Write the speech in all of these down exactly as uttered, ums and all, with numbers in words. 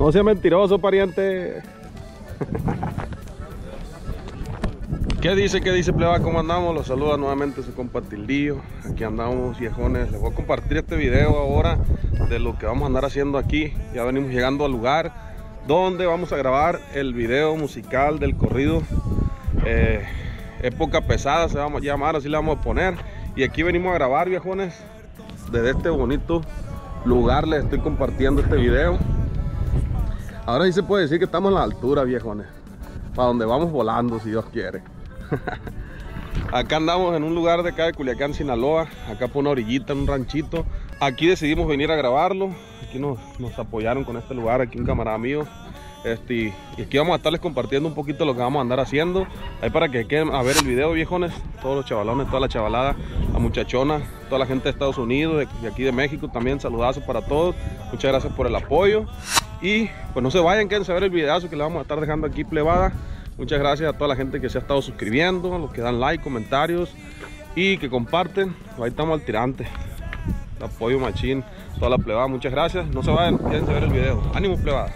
No sea mentiroso, pariente. ¿Qué dice? ¿Qué dice, pleba? ¿Cómo andamos? Los saluda nuevamente su compa Tildillo. Aquí andamos, viejones. Les voy a compartir este video ahora de lo que vamos a andar haciendo aquí. Ya venimos llegando al lugar donde vamos a grabar el video musical del corrido eh, Época Pesada, se va a llamar, así le vamos a poner. Y aquí venimos a grabar, viejones, desde este bonito lugar. Les estoy compartiendo este video. Ahora sí se puede decir que estamos a la altura, viejones, para donde vamos volando, si Dios quiere. Acá andamos en un lugar de acá de Culiacán, Sinaloa, acá por una orillita, en un ranchito. Aquí decidimos venir a grabarlo. Aquí nos, nos apoyaron con este lugar, aquí un camarada mío. Este, y aquí vamos a estarles compartiendo un poquito lo que vamos a andar haciendo. Ahí para que queden a ver el video, viejones. Todos los chavalones, toda la chavalada, la muchachona, toda la gente de Estados Unidos, de aquí de México también, saludazos para todos. Muchas gracias por el apoyo. Y pues no se vayan, quédense a ver el videazo que le vamos a estar dejando aquí, plebada. Muchas gracias a toda la gente que se ha estado suscribiendo, a los que dan like, comentarios y que comparten. Ahí estamos al tirante. El apoyo machín, toda la plebada. Muchas gracias. No se vayan, quédense a ver el video. Ánimo, plebada.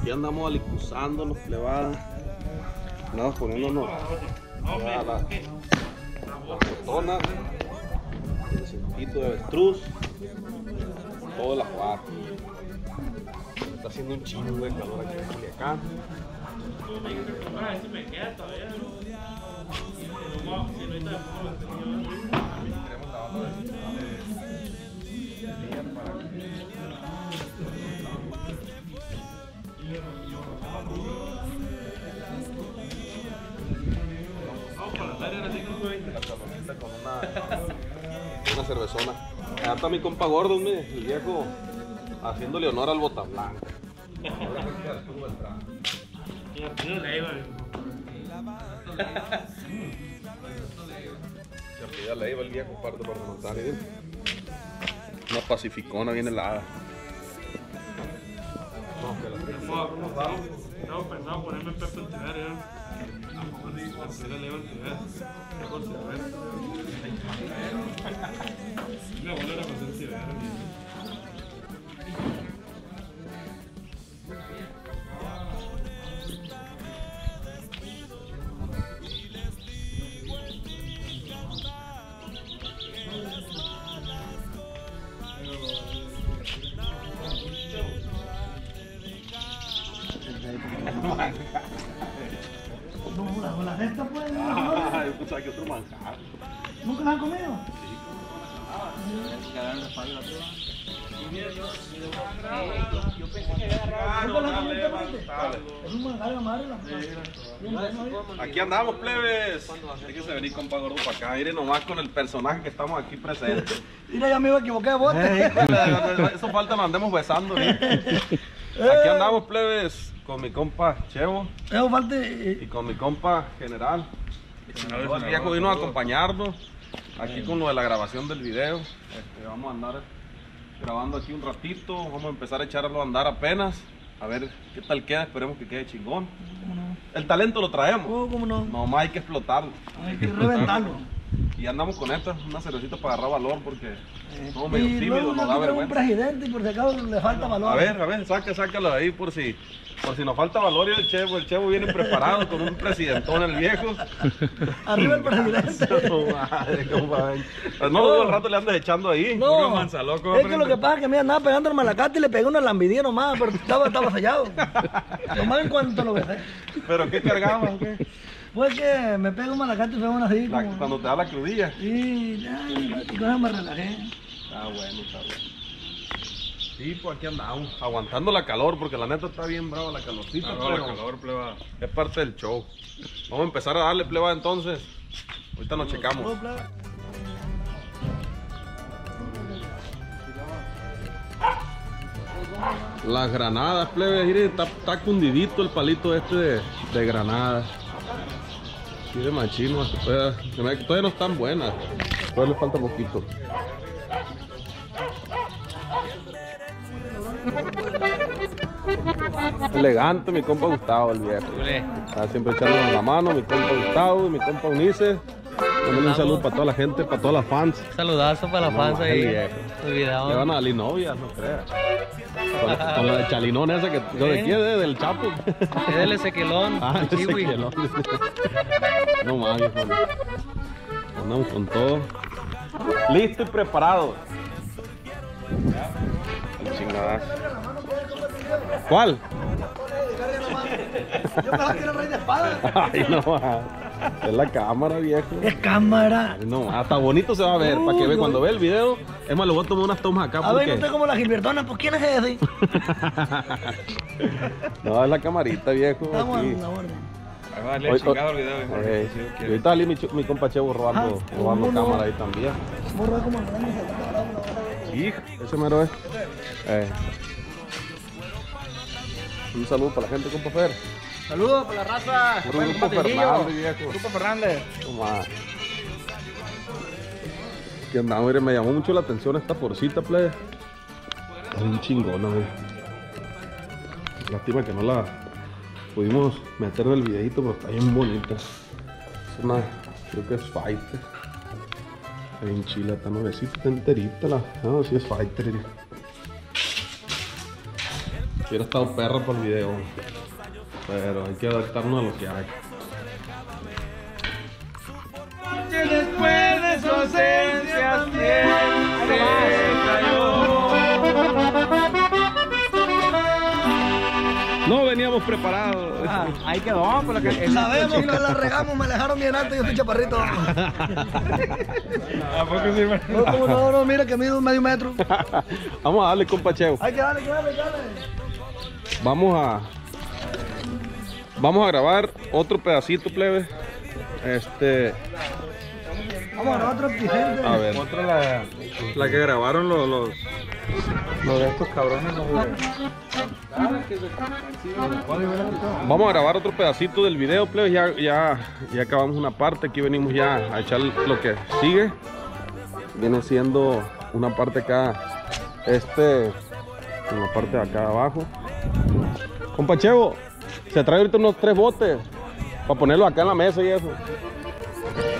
Aquí andamos alicuzándonos, plebadas. Andamos poniéndonos a las botonas. El circuito de avestruz, toda la jugada. Está haciendo un chingo de calor aquí en Culiacán. La con una... una cervezona. Acá está mi compa Gordo, mire, el viejo, haciéndole honor al bota blanca. Se pide a Leiva el viejo, parto para montar. Una pacificona bien helada. Estaba pensando ponerme el pepe en tirar, ¿eh? No, la de esta pues. Ah, yo pensaba que otro manjar. ¿Nunca la han comido? Sí. Agarran la espalda. Yo pensé que agarrar. Es un manjar de madre. Aquí andamos, plebes. Hay que se venir compa Gordo para acá. Miren nomás con el personaje que estamos aquí presente. Mira, ya me iba a equivocar de bote. Eso falta, nos andemos besando. Aquí andamos, plebes. Con mi compa Chevo y con mi compa General. El viejo vino a acompañarnos aquí con lo de la grabación del video. Este, vamos a andar grabando aquí un ratito. Vamos a empezar a echarlo a andar apenas. A ver qué tal queda. Esperemos que quede chingón. No. El talento lo traemos. Oh, ¿cómo no? Nomás hay que explotarlo. Hay que reventarlo. Y andamos con esta, una cervecita para agarrar valor porque somos medio tímidos, nos da vergüenza. Un presidente y por si acaso le falta valor. A ver, a ver, saca, sácalo de ahí por si, por si nos falta valor. Y el Chevo, el Chevo viene preparado con un presidentón, el viejo. Arriba el presidente. No, madre, compadre. Pues no, todo el rato le andas echando ahí. No, puro manzaloco. Es que lo que pasa es que me andaba pegando el malacate y le pegué una lambidía nomás, pero estaba, estaba sellado. Nomás en cuanto lo besé. ¿Pero qué cargabas o qué? Pues que me pego un malacate y fue una así. La, como... Cuando te da la crudilla. Sí, y con eso me relajé. Está bueno, está bueno. Sí, pues aquí andamos, aguantando la calor, porque la neta está bien brava la calorcita. Está brava la calor, pleba. Es parte del show. Vamos a empezar a darle, pleba, entonces. Ahorita nos checamos. Las granadas, plebe, mire, está, está cundidito el palito este de, de granadas. Sí, de machino, todavía, todavía no están buenas, todavía les falta poquito. Elegante, mi compa Gustavo, el viejo. Está siempre echándonos la mano, mi compa Gustavo y mi compa Unice. También un saludo para toda la gente, para todas las fans. Saludazo para las fans ahí. Le van a dar novias, no creas. Con, con la de Chalinón esa que yo de quién es, del Chapo. Es del Ezequielón. Ah, el Ezequielón. No mames, hermano. Andamos con todo. Listo y preparado. El chingadazo. ¿Cuál? Yo pensaba que era rey de espadas. Ay, no mames. Es la cámara, viejo. Es cámara. No, hasta bonito se va a ver. Uh, para que ve, cuando ve el video, es más, le voy a tomar unas tomas acá. A ver, no estoy como la Gilbertona, pues ¿quién es ese? No, es la camarita, viejo. Estamos a la orden. Ahí va a darle chingado el video, viejo. Okay. Sí, okay. Ahorita salí mi, mi compa Chevo robando, ah, robando no, cámara no. Ahí también. Borra como el hijo. Ese mero es. Eh. Un saludo para la gente, compa Fer. Saludos por la raza. Por el grupo Fernández, grupo Fernández. Que andamos, mire, me llamó mucho la atención esta porcita, plebe. Es un chingón, güey. Lástima que no la pudimos meter del videito, pero está bien bonita. Es una, creo que es Fighter. Está bien chila, está nuevecita, está enterita la. No, sí es Fighter. Hubiera estado perra para el video. Pero hay que adaptarnos a lo que hay. Después de su ausencia siempre cayó. No veníamos preparados. Ah, ahí quedó, por la que sabemos que la regamos, me dejaron bien alto y yo estoy chaparrito. ¿A poco sí, man? No, como no, no, mira que mido medio metro. Vamos a darle, compa Cheo. Hay que darle, hay que darle, hay que darle. Vamos a... Vamos a grabar otro pedacito, plebe. Este. Vamos a grabar otro episodio. A ver. Otra la, la que grabaron los. Los, los de estos cabrones. Los... Vamos a grabar otro pedacito del video, plebe. Ya, ya, ya acabamos una parte. Aquí venimos ya a echar lo que sigue. Viene siendo una parte acá. Este. Una parte de acá abajo. Compa Chevo. Se trae ahorita unos tres botes para ponerlos acá en la mesa y eso.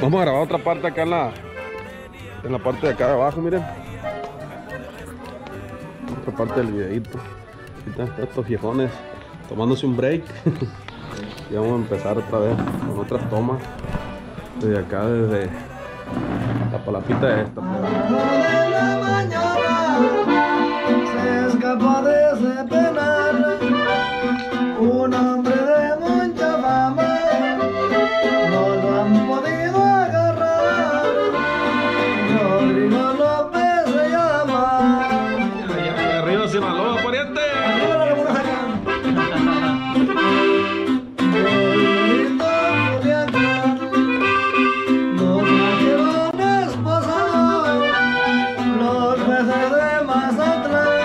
Vamos a grabar otra parte acá en la, en la parte de acá de abajo, miren. Otra parte del videito. Ahorita están estos viejones tomándose un break. Y vamos a empezar otra vez con otras tomas. Desde acá, desde la palapita esta. Se escapa de ese penal. Un hombre de mucha fama, no lo han podido agarrar. Rodrigo López se llama. Arriba Sinaloa, pariente. Arriba la laguna acá. Bonito Culiacán, nos trajeron esposados los peces de Mazatlán.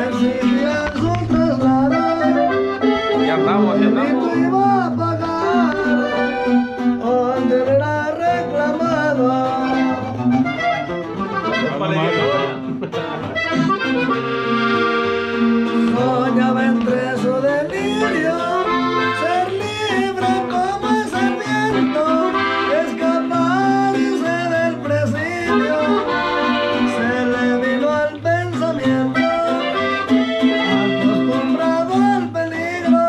Existían sus traslados. Ya estamos, ya estamos. El rico iba a pagar, donde le era reclamado. Soñaba entre su delirio, ser libre como el serpiente, escaparse del presidio. Se le vino al pensamiento, acostumbrado al peligro.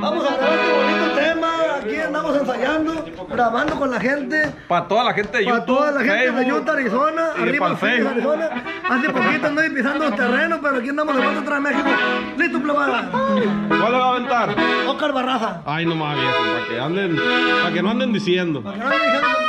Vamos a grabar este bonito tema. Aquí andamos ensayando, grabando con la gente. Para toda la gente de Utah. Para toda la gente de Utah, Arizona. Arriba de Arizona. Hace poquito andoy pisando los terrenos, pero aquí andamos de vuelta atrás de México. Listo, plebada. ¿Cuál le va a aventar? Oscar Barraza. Ay, no más, viejo. Para que anden, para que no anden diciendo. Para que no anden diciendo. Bye.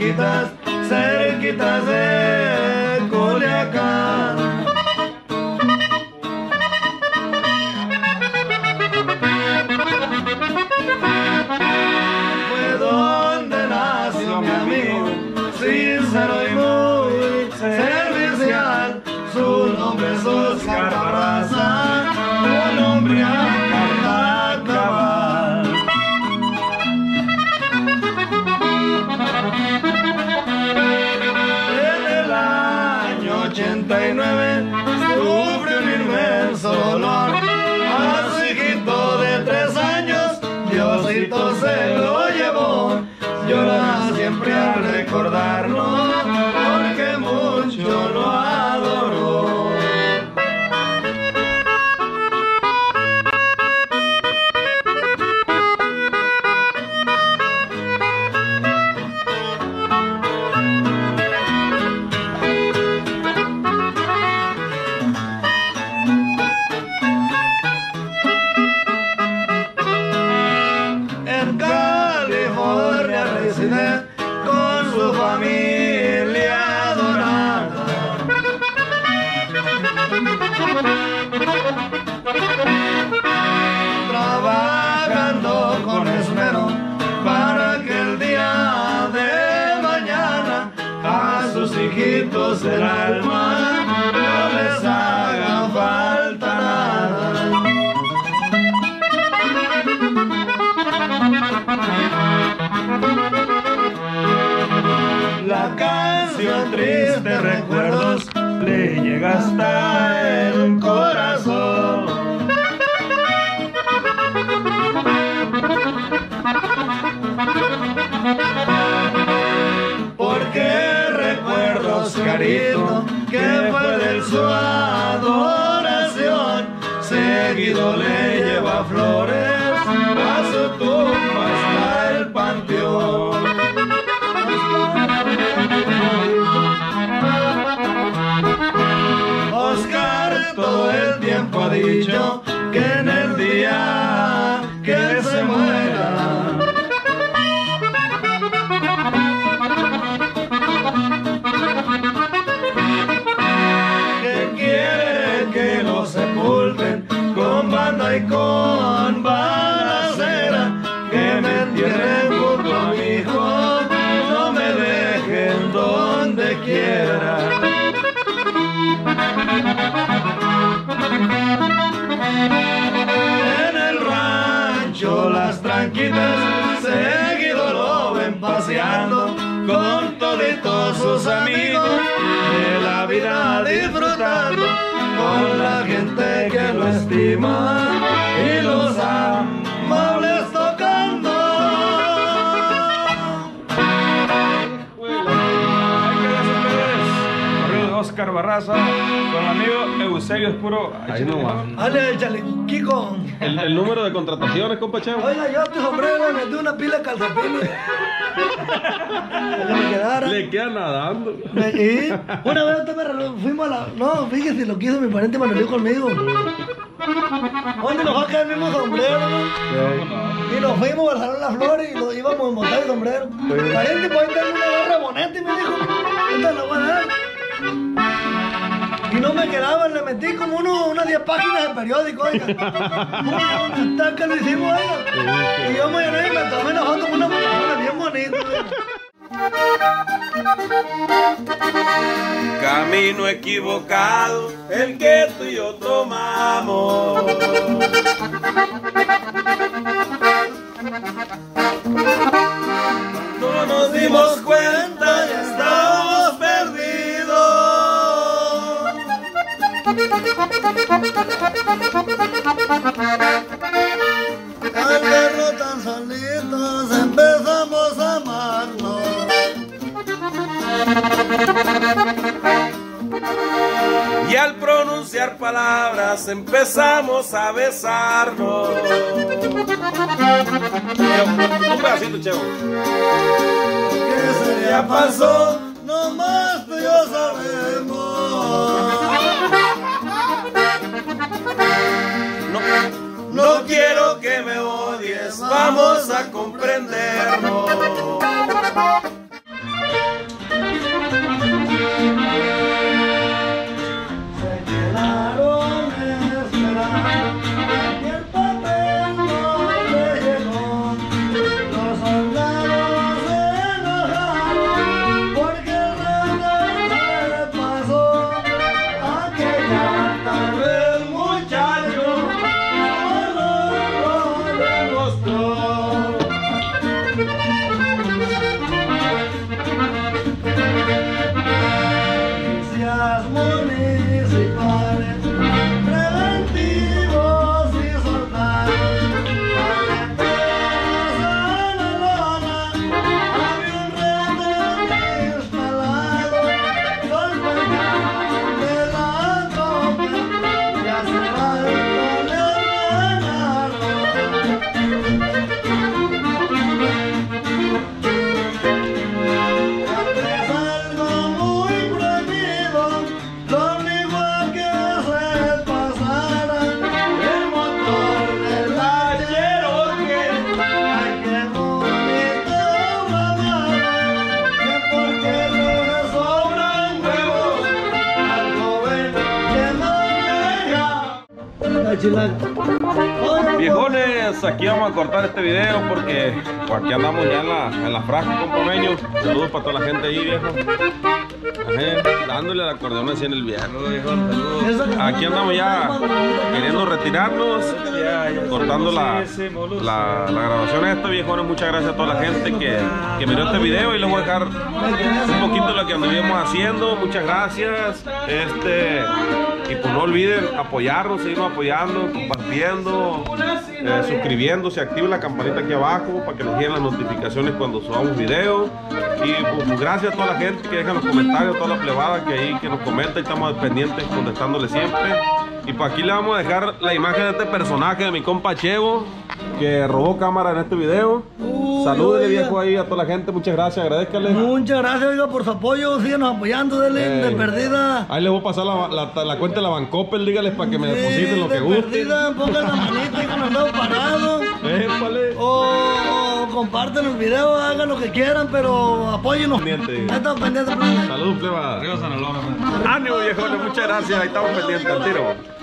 cerquitas, cerquitas de Culiacán. Fue donde nació mi amigo, sincero y muy servicial. Su nombre es Oscar Barraza, un hombre a carta cabal. En el año ochenta y nueve sufrió un inmenso dolor. A su hijito de tres años Diosito se lo llevó. Llora siempre al recordarlo, porque mucho lo adoró. Con su familia adorada, trabajando con esmero para que el día de mañana a sus hijitos del alma no les haga falta nada. La canción triste recuerdos le llega hasta el corazón. Porque recuerdos, cariño, que fue de su adoración, seguido le lleva flores a su tumba hasta el panteón. Todo el tiempo ha dicho que en el día que se muera que quiere que lo sepulten con banda y con balacera, que me entierren junto a mi hijo, no me dejen donde quiera. En el rancho las tranquitas seguido lo ven paseando con toditos sus amigos, de la vida disfrutando con la gente que lo estima y los amables tocando. Oscar Barraza, con amigo Eusebio Espuro. Ahí no va. Ale, échale, Kiko. El, el número de contrataciones, compa Chavo. Oiga, yo a tu sombrero me metí una pila de calzapines. Le queda nadando. ¿Sí? Una vez usted me regaló, fuimos a la... No, fíjese lo que hizo mi pariente Manuel conmigo. Oye, nos va a quedar el mismo sombrero, ¿no? Sí. Y nos fuimos al Salón Las Flores y lo íbamos a montar el sombrero. Sí. Mi pariente, pues ahí tengo una gorra boneta y me dijo, esta la voy a dar. Y no me quedaban, le metí como uno, unas diez páginas de periódico, oiga. Un tanque lo hicimos, oiga. Y yo me llené y me tomé una foto con una palabra bien bonita, oiga. Camino equivocado, el que tú y yo tomamos. No nos dimos cuenta, ya estábamos perdidos. Al vernos tan solitos empezamos a amarnos. Y al pronunciar palabras empezamos a besarnos. Un pedacito, Chevo. ¿Qué se ya pasó? Nomás tú y yo sabemos. No quiero que me odies, vamos a comprendernos. Viejones, aquí vamos a cortar este video porque aquí andamos ya en la, en la frasca, compañeros. Saludos para toda la gente ahí, viejo. Ajá, dándole al acordeón así en el viaje. Aquí andamos ya queriendo retirarnos, cortando la, la, la grabación esta, viejones. Muchas gracias a toda la gente que, que miró este video y les voy a dejar un poquito de lo que anduvimos haciendo. Muchas gracias. Este... Y pues no olviden apoyarnos, seguirnos apoyando, compartiendo, eh, suscribiéndose, activen la campanita aquí abajo para que nos lleguen las notificaciones cuando subamos videos. Y pues gracias a toda la gente que deja los comentarios, toda la plebada que ahí que nos comenta y estamos pendientes contestándole siempre. Y pues aquí le vamos a dejar la imagen de este personaje de mi compa Chevo, que robó cámara en este video. Uh, Salúdenle, viejo, ahí a toda la gente. Muchas gracias, agradezcanle. Muchas gracias, oiga, por su apoyo. Síganos apoyando, dele, hey, de perdida. Ahí les voy a pasar la, la, la cuenta de la Bancopel, dígales para que me depositen sí, lo de que guste. Perdida, pongan la manita y con los dedos parados. Épale. O, o comparten el video, hagan lo que quieran, pero apóyenos. Pendiente. Ahí estamos pendientes. Saludos, pleba. Arriba Sinaloa. Ánimo, viejones, muchas gracias. Ahí estamos pendientes al tiro.